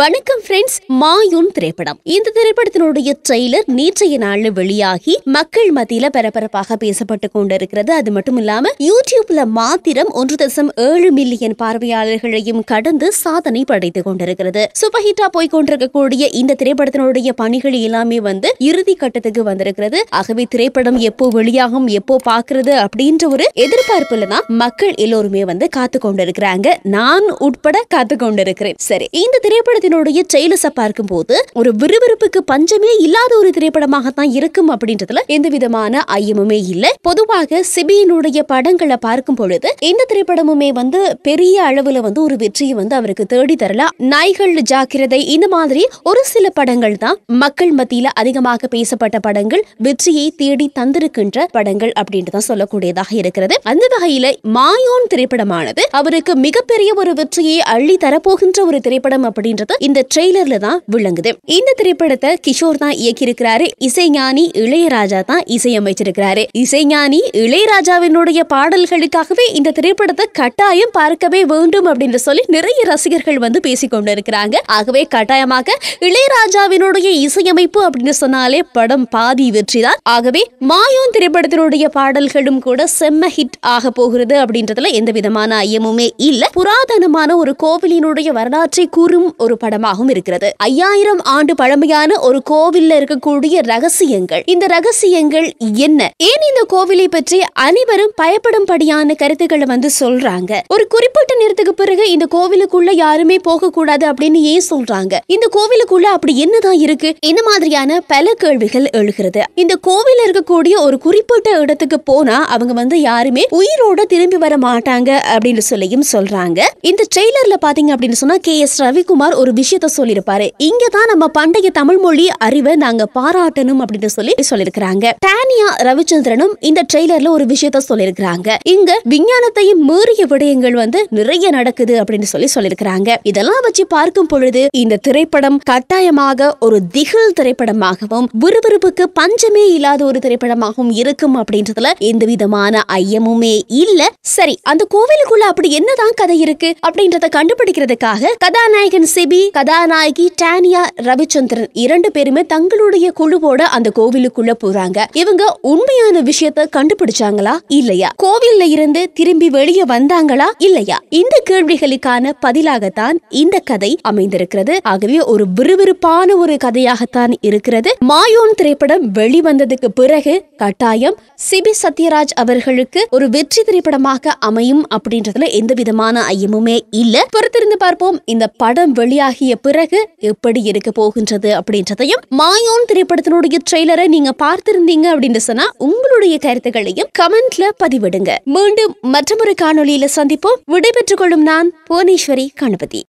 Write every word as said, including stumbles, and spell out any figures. வணக்கம் ஃப்ரெண்ட்ஸ், மாயோன் திரைப்படம். இந்த திரைப்படத்தினுடைய ட்ரெய்லர் நேற்றைய நாள்ல வெளியாகி மக்கள் மத்தியில பரபரப்பாக பேசப்பட்டு கொண்டிருக்கிறது. அது மட்டும் இல்லாம யூடியூப்ல மாத்திரம் ஒன்று தசம் ஏழு மில்லியன் பார்வையாளர்களையும் கடந்து சாதனை படைத்துக் கொண்டிருக்கிறது. சூப்பர் ஹிட்டா போய் கொண்டிருக்கக்கூடிய இந்த திரைப்படத்தினுடைய பணிகள் எல்லாமே வந்து இறுதி கட்டத்துக்கு வந்திருக்கிறது. ஆகவே திரைப்படம் எப்போ வெளியாகும், எப்போ பாக்குறது அப்படின்ற ஒரு எதிர்பார்ப்புல தான் மக்கள் எல்லோருமே வந்து காத்து கொண்டிருக்கிறாங்க. நான் உட்பட காத்து கொண்டிருக்கிறேன். சரி, இந்த திரைப்பட தினுடைய ட்ரெய்லர்ஸ பார்க்கும் போது ஒரு விறுவிறுப்புக்கு பஞ்சமே இல்லாத ஒரு திரைப்படமாகத்தான் இருக்கும் அப்படின்றதுல எந்த விதமான ஐயமுமே இல்ல. பொதுவாக சிபியினுடைய படங்களை பார்க்கும் பொழுது இந்த திரைப்படமுமே வந்து பெரிய அளவுல வந்து ஒரு வெற்றியை வந்து அவருக்கு தேடி தரலாம். நாய்கள் ஜாக்கிரதை, இந்த மாதிரி ஒரு சில படங்கள் தான் மக்கள் மத்தியில அதிகமாக பேசப்பட்ட படங்கள், வெற்றியை தேடி தந்திருக்கின்ற படங்கள் அப்படின்றதான் சொல்லக்கூடியதாக இருக்கிறது. அந்த வகையில மாயோன் திரைப்படமானது அவருக்கு மிகப்பெரிய ஒரு வெற்றியை அள்ளி தரப்போகின்ற ஒரு திரைப்படம் அப்படின்றது இந்த ட்ரெய்லர்ல தான் விளங்குது. இந்த திரைப்படத்தை கிஷோர் தான் இயக்கியிருக்கிறாரு. இசைஞானி இளையராஜா தான் இசையமைச்சிருக்கிறாரு. இசைஞானி இளையராஜாவினுடைய பாடல்களுக்காகவே இந்த திரைப்படத்தை கட்டாயம் பார்க்கவே வேண்டும் அப்படின்னு சொல்லி நிறைய ரசிகர்கள் வந்து பேசிக்கொண்டு இருக்கிறாங்க. ஆகவே கட்டாயமாக இளையராஜாவினுடைய இசையமைப்பு அப்படின்னு சொன்னாலே படம் பாதி வெற்றி தான். ஆகவே மாயோன் திரைப்படத்தினுடைய பாடல்களும் கூட செம்ம ஹிட் ஆக போகிறது அப்படின்றதுல எந்த விதமான ஐயமுமே இல்ல. புராதனமான ஒரு கோவிலினுடைய வரலாற்றை கூறும் ஒரு படமாகவும் இருக்கிறது. ஐயாயிரம் ஆண்டு பழமையான ஒரு கோவில்ல இருக்கக்கூடிய ரகசியங்கள், இந்த ரகசியங்கள் என்ன, ஏன் இந்த கோவிலை பற்றி அனைவரும் பயப்படும்படியான கருத்துக்களை வந்து சொல்றாங்க, ஒரு குறிப்பிட்ட நேரத்துக்கு பிறகு இந்த கோவிலுக்குள்ள யாருமே போக கூடாது அப்படின்னு ஏன் சொல்றாங்க, இந்த கோவிலுக்குள்ள அப்படி என்னதான் இருக்கு, இந்த மாதிரியான பல கேள்விகள் எழுகிறது. இந்த கோவில் இருக்கக்கூடிய ஒரு குறிப்பிட்ட இடத்துக்கு போனா அவங்க வந்து யாருமே உயிரோட திரும்பி வர மாட்டாங்க அப்படின்னு சொல்லியும் சொல்றாங்க. இந்த ட்ரெய்லர்ல பாத்தீங்க அப்படின்னு சொன்னா கே எஸ் ரவிக்குமார் ஒரு விஷயத்தை சொல்லியிருப்பாரு. இங்கதான் நம்ம பண்டைய தமிழ் மொழி அறிவை நாங்க பாராட்டணும் அப்படின்னு சொல்லி சொல்லியிருக்கிறாங்க. டானியா ரவிச்சந்திரனும் இந்த ட்ரெய்லர்ல ஒரு விஷயத்தை சொல்லியிருக்கிறாங்க. இங்க விஞ்ஞானத்தையும் மீறிய விடயங்கள் வந்து நிறைய நடக்குது அப்படின்னு சொல்லி சொல்லியிருக்கிறாங்க. இதெல்லாம் வச்சு பார்க்கும் பொழுது இந்த திரைப்படம் கட்டாயமாக ஒரு திகில் திரைப்படமாகவும் விறுவிறுப்புக்கு பஞ்சமே இல்லாத ஒரு திரைப்படமாகவும் இருக்கும் அப்படின்றதுல எந்த விதமான ஐயமுமே இல்ல. சரி, அந்த கோவிலுக்குள்ள அப்படி என்னதான் கதை இருக்கு அப்படின்றத கண்டுபிடிக்கிறதுக்காக கதாநாயகன் சிபி, கதாநாயகி டானியா ரவிச்சந்திரன் இரண்டு பேருமே தங்களுடைய குழுவோட அந்த கோவிலுக்குள்ள போறாங்க. இவங்க உண்மையான விஷயத்தை கண்டுபிடிச்சாங்களா இல்லையா, கோவில்ல இருந்து திரும்பி வெளியே வந்தாங்களா இல்லையா, இந்த கேள்விகளுக்கான பதிலாகத்தான் இந்த கதை அமைந்திருக்கிறது. ஆகவே ஒரு விறுவிறுப்பான ஒரு கதையாகத்தான் இருக்கிறது. மாயோன் திரைப்படம் வெளிவந்ததுக்கு பிறகு கட்டாயம் சிபி சத்யராஜ் அவர்களுக்கு ஒரு வெற்றி திரைப்படமாக அமையும் அப்படின்றதுல எந்த விதமான ஐயமுமே இல்ல. பொறுத்திருந்து பார்ப்போம் இந்த படம் வெளி ஆகிய பிறகு எப்படி இருக்க போகின்றது அப்படின்றதையும். மாயோன் திரைப்படத்தினுடைய ட்ரெய்லரை நீங்க பார்த்திருந்தீங்க அப்படின்னு சொன்னா உங்களுடைய கருத்துக்களையும் கமெண்ட்ல பதிவிடுங்க. மீண்டும் மற்றொரு காணொளியில சந்திப்போம். விடைபெற்றுக் கொள்ளும் நான் புவனேஸ்வரி கணபதி.